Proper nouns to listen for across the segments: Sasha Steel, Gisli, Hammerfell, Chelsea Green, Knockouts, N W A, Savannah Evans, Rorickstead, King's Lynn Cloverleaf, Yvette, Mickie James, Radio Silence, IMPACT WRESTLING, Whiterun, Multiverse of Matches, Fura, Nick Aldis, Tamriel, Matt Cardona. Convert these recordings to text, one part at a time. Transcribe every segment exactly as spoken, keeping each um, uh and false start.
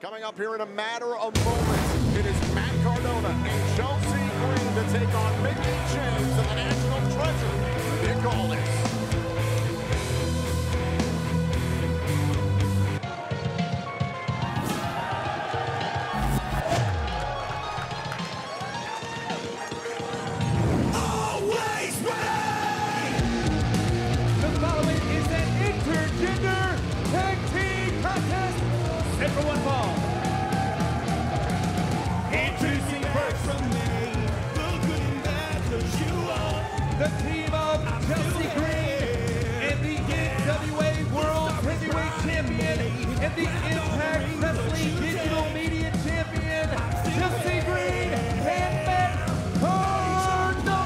Coming up here in a matter of moments, it is Matt Cardona and Chelsea Green to take on Mickie James and the national treasure, Nick Aldis. The team of Chelsea Green and the N W A World Heavyweight Champion and the Impact Wrestling Digital Media Champion, Chelsea Green and Matt Cardona.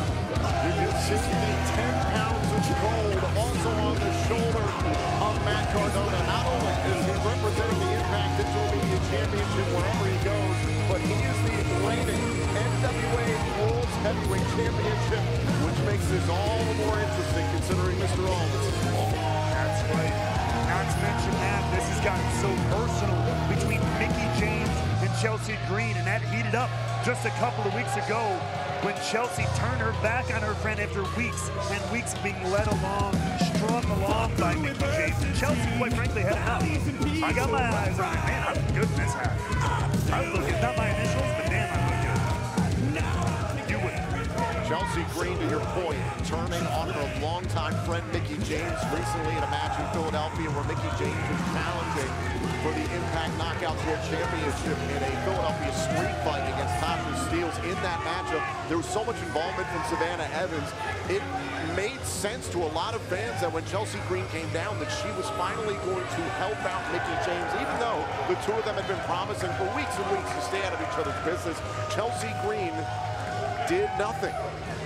You can see the ten pounds of gold also on the shoulder of Matt Cardona. Not only is he representing the Impact Digital Media Championship wherever he goes, but he is the reigning N W A World Heavyweight Championship, which makes this all the more interesting considering Mister Aldis is involved. That's right. Not to mention that this has gotten so personal between Mickie James and Chelsea Green, and that heated up just a couple of weeks ago when Chelsea turned her back on her friend after weeks and weeks of being led along, strung along by Mickie James. And Chelsea, quite frankly, had it out. I got my eyes on it. Man, I'm good in this hat. I'm looking, not my initials, but damn, I'm looking. Chelsea Green, to your point, turning on her longtime friend Mickie James recently in a match in Philadelphia where Mickie James was challenging for the Impact Knockouts World Championship in a Philadelphia street fight against Sasha Steel. In that matchup, there was so much involvement from Savannah Evans. It made sense to a lot of fans that when Chelsea Green came down that she was finally going to help out Mickie James, even though the two of them had been promising for weeks and weeks to stay out of each other's business. Chelsea Green did nothing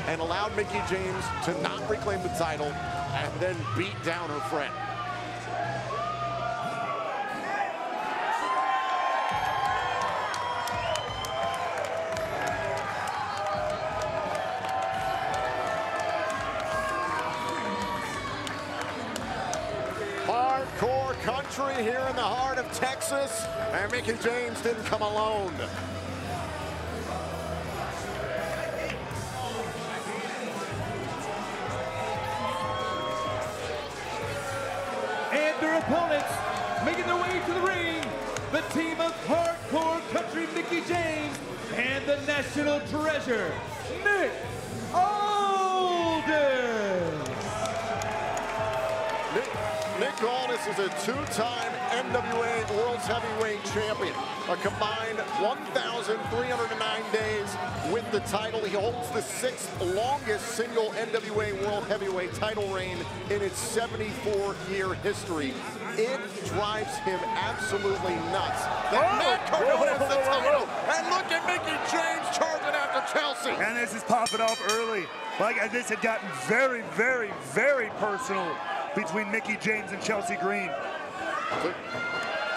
and allowed Mickie James to not reclaim the title and then beat down her friend. Hardcore country here in the heart of Texas, and Mickie James didn't come alone. Opponents making their way to the ring, the team of hardcore country Mickie James and the national treasure, Nick Aldis. Nick, Nick Aldis is a two-time N W A World's Heavyweight Champion. A combined one thousand three hundred nine days with the title. He holds the sixth longest single N W A World Heavyweight title reign in its seventy-four year history. It drives him absolutely nuts that oh, Matt Cardona has the title. And look at Mickie James charging after Chelsea. And this is popping off early. Like this had gotten very, very, very personal between Mickie James and Chelsea Green.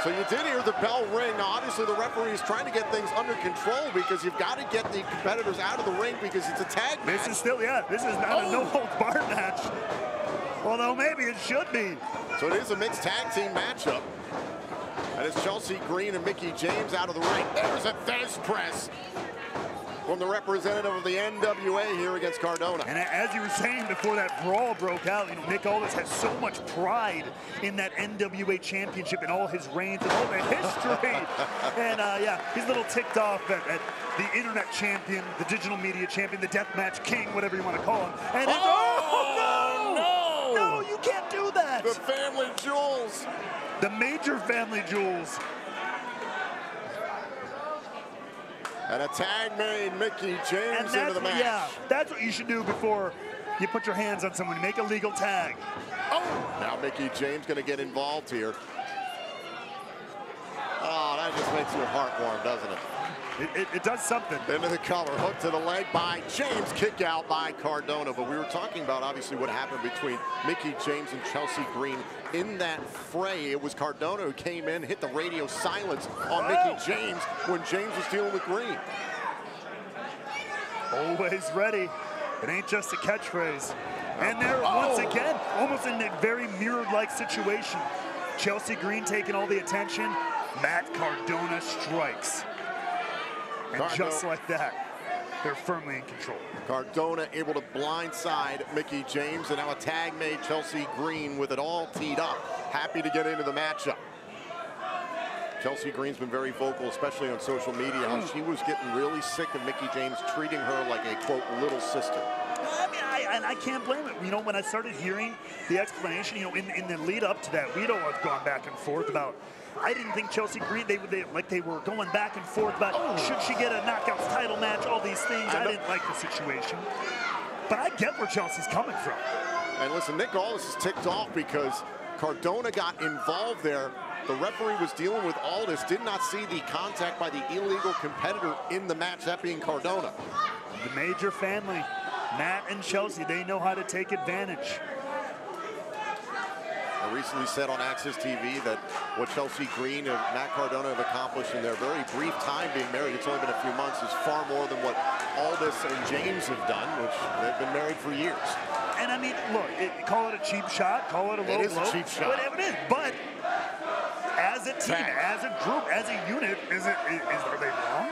So you did hear the bell ring. Now, obviously, the referee is trying to get things under control because you've got to get the competitors out of the ring because it's a tag match. This is still, yeah, this is not oh. a no-holds-barred match. Although maybe it should be. So it is a mixed tag team matchup. That is Chelsea Green and Mickie James out of the ring. There's a face press from the representative of the N W A here against Cardona. And as you were saying before that brawl broke out, you know, Nick Aldis has so much pride in that N W A championship and all his reigns and all the history. and uh, yeah, he's a little ticked off at, at the internet champion, the digital media champion, the deathmatch king, whatever you want to call him. And oh, oh no! No! No, you can't do that! The family jewels! The major family jewels. And a tag made Mickie James into the match. Yeah, that's what you should do before you put your hands on someone. Make a legal tag. Oh! Now Mickie James gonna get involved here. Oh, that just makes your heart warm, doesn't it? It, it, it does something. Into the cover, hook to the leg by James, kick out by Cardona. But we were talking about, obviously, what happened between Mickie James and Chelsea Green in that fray. It was Cardona who came in, hit the radio silence on oh. Mickie James when James was dealing with Green. Always ready. It ain't just a catchphrase. And there, oh. once again, almost in a very mirrored-like situation. Chelsea Green taking all the attention. Matt Cardona strikes. And Cardona, just like that, they're firmly in control. Cardona able to blindside Mickie James, and now a tag made. Chelsea Green with it all teed up. Happy to get into the matchup. Chelsea Green's been very vocal, especially on social media, how she was getting really sick of Mickie James treating her like a, quote, little sister. I mean, I, and I can't blame it. You know, when I started hearing the explanation, you know, in, in the lead up to that, we don't have gone back and forth about, I didn't think Chelsea Green, they, they like they were going back and forth about, oh, should she get a knockouts title match, all these things. I, I didn't like the situation. But I get where Chelsea's coming from. And listen, Nick Aldis is ticked off because Cardona got involved there. The referee was dealing with Aldis, did not see the contact by the illegal competitor in the match, that being Cardona. The Major family, Matt and Chelsea, they know how to take advantage. I recently said on Access T V that what Chelsea Green and Matt Cardona have accomplished in their very brief time being married, it's only been a few months, is far more than what Aldis and James have done, which they've been married for years. And I mean, look, it, call it a cheap shot, call it a low blow. It is a cheap shot. Whatever it is, but as a team, as a group, as a unit, is it? Is, is are they wrong?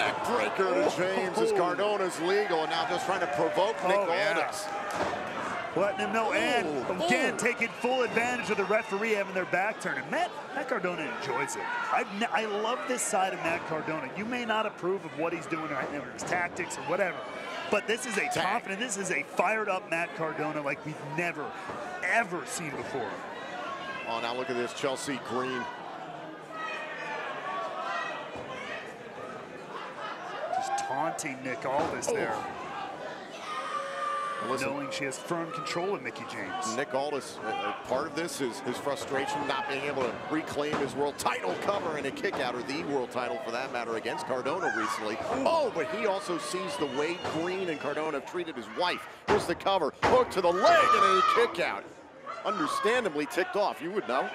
Neckbreaker to James as Cardona's legal, and now just trying to provoke Nick oh, Aldis. Yeah. Letting him know, and ooh, again ooh. taking full advantage of the referee having their back turned. And Matt, Matt Cardona enjoys it. I've n I love this side of Matt Cardona. You may not approve of what he's doing right now, or his tactics or whatever, but this is a confident, this is a fired up Matt Cardona like we've never, ever seen before. Oh, now look at this, Chelsea Green. Just taunting Nick Aldis oh. there. Listen, knowing she has firm control of Mickie James. Nick Aldis, uh, part of this is his frustration not being able to reclaim his world title cover in a kick out, or the world title for that matter, against Cardona recently. Oh, but he also sees the way Green and Cardona have treated his wife. Here's the cover, hook to the leg and a kick out. Understandably ticked off, you would know. Uh,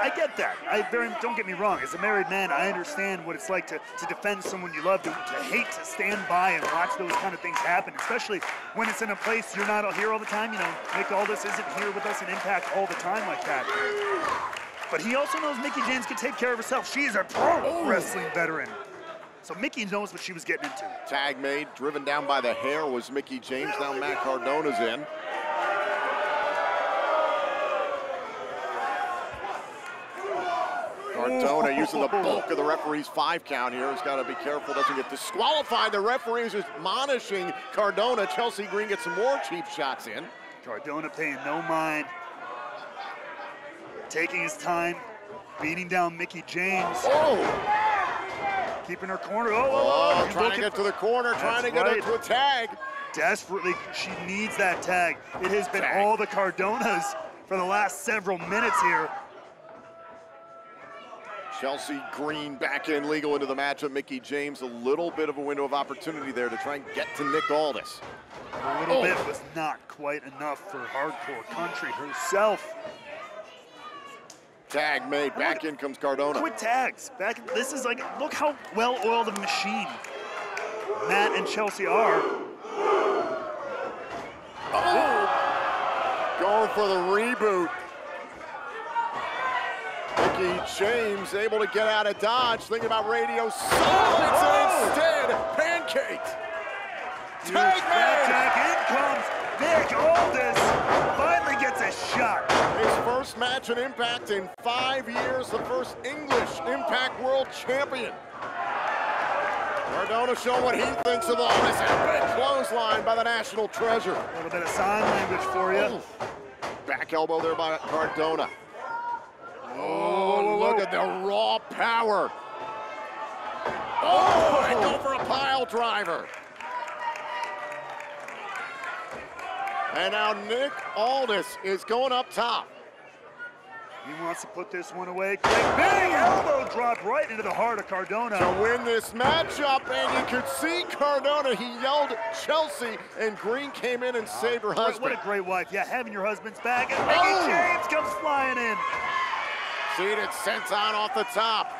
I get that. I very, don't get me wrong. As a married man, I understand what it's like to, to defend someone you love, to, to hate to stand by and watch those kind of things happen, especially when it's in a place you're not here all the time. You know, Nick Aldis isn't here with us in Impact all the time like that. But he also knows Mickie James can take care of herself. She is a pro oh. wrestling veteran. So Mickie knows what she was getting into. Tag made, driven down by the hair was Mickie James. Now Matt Cardona's in. Cardona using the bulk of the referee's five count here. He's got to be careful, doesn't get disqualified. The referee's just admonishing Cardona. Chelsea Green gets some more cheap shots in. Cardona paying no mind. Taking his time, beating down Mickie James. Oh! Keeping her corner. Oh, oh, oh trying to get to the corner, trying to get right. to a tag. Desperately, she needs that tag. It has been tag. all the Cardonas for the last several minutes here. Chelsea Green back in legal into the matchup. Mickie James, a little bit of a window of opportunity there to try and get to Nick Aldis. A little oh. bit was not quite enough for Hardcore Country herself. Tag made, back in comes Cardona. Quick tags, back, this is like, look how well-oiled of a machine Matt and Chelsea are. Oh. Going for the reboot. Mickie James able to get out of Dodge, thinking about Radio Silence, oh, and instead, pancake. Tag man! In comes Nick Aldis, finally gets a shot. His first match in Impact in five years, the first English Impact World Champion. Cardona showing what he thinks of all this epic clothesline by the National Treasure. A little bit of sign language for you. Oof. Back elbow there by Cardona. Oh, look at the raw power. Oh, and go for a pile driver. And now Nick Aldis is going up top. He wants to put this one away. Quick, big elbow drop right into the heart of Cardona. To win this matchup, and you could see Cardona, he yelled Chelsea, and Green came in and uh, saved her husband. What a great wife, yeah, having your husband's back. And Mickie oh. James comes flying in. It sent on off the top.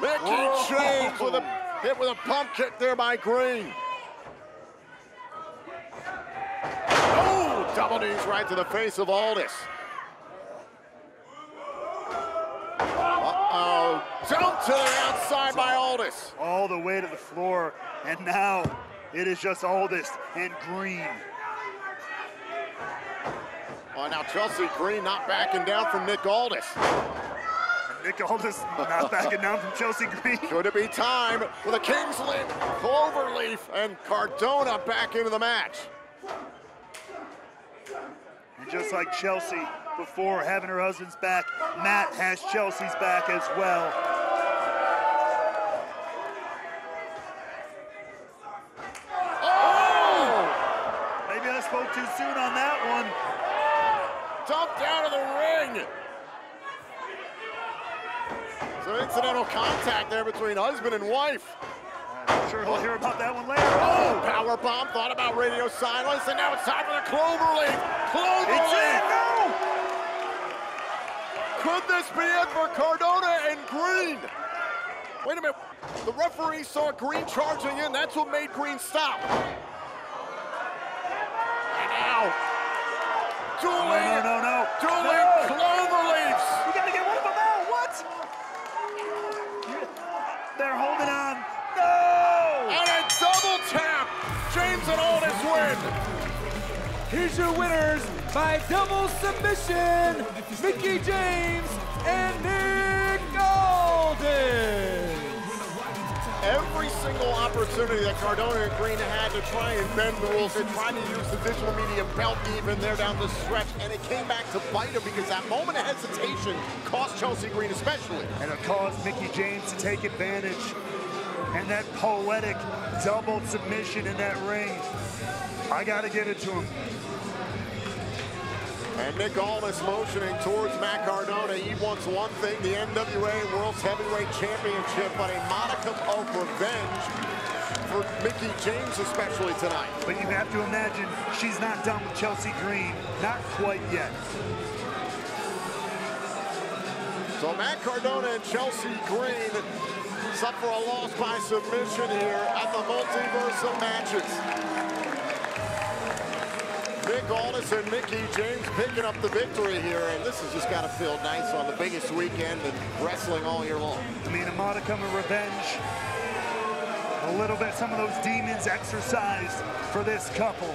Mickie Whoa. James with a hit with a pump kick there by Green. Oh, double knees right to the face of Aldis. inside by Aldis. All the way to the floor, and now it is just Aldis and Green. Oh, now Chelsea Green not backing down from Nick Aldis. Nick Aldis not backing down from Chelsea Green. Could it be time for the King's Lynn Cloverleaf and Cardona back into the match? And just like Chelsea before having her husband's back, Matt has Chelsea's back as well. Oh! Maybe I spoke too soon on that one. Dumped out of the ring. So incidental contact there between husband and wife. I'm sure we'll hear about that one later. Oh, power bomb. Thought about radio silence, and now it's time for the Cloverleaf. Cloverleaf. It's it. No. Could this be it for Cardona and Green? Wait a minute. The referee saw Green charging in. That's what made Green stop. And now, dueling. No, no, no, no. Dueling no. Cloverleafs. You gotta get one of them out. What? They're holding on. No! And a double tap. James and Aldis win. Here's your winners by double submission, Mickie James and Nick Aldis. Every single opportunity that Cardona and Green had to try and bend the rules and try to use the digital media belt even there down the stretch, and it came back to bite them because that moment of hesitation cost Chelsea Green especially. And it caused Mickie James to take advantage. And that poetic double submission in that ring. I gotta give it to him. And Nick Aldis motioning towards Matt Cardona. He wants one thing, the N W A World's Heavyweight Championship, but a modicum of revenge for Mickie James especially tonight. But you have to imagine she's not done with Chelsea Green. Not quite yet. So Matt Cardona and Chelsea Green suffer a loss by submission here at the Multiverse of Matches. Nick Aldis and Mickie James picking up the victory here, and this has just got to feel nice on the biggest weekend and wrestling all year long. I mean, a modicum of revenge. A little bit, some of those demons exercised for this couple.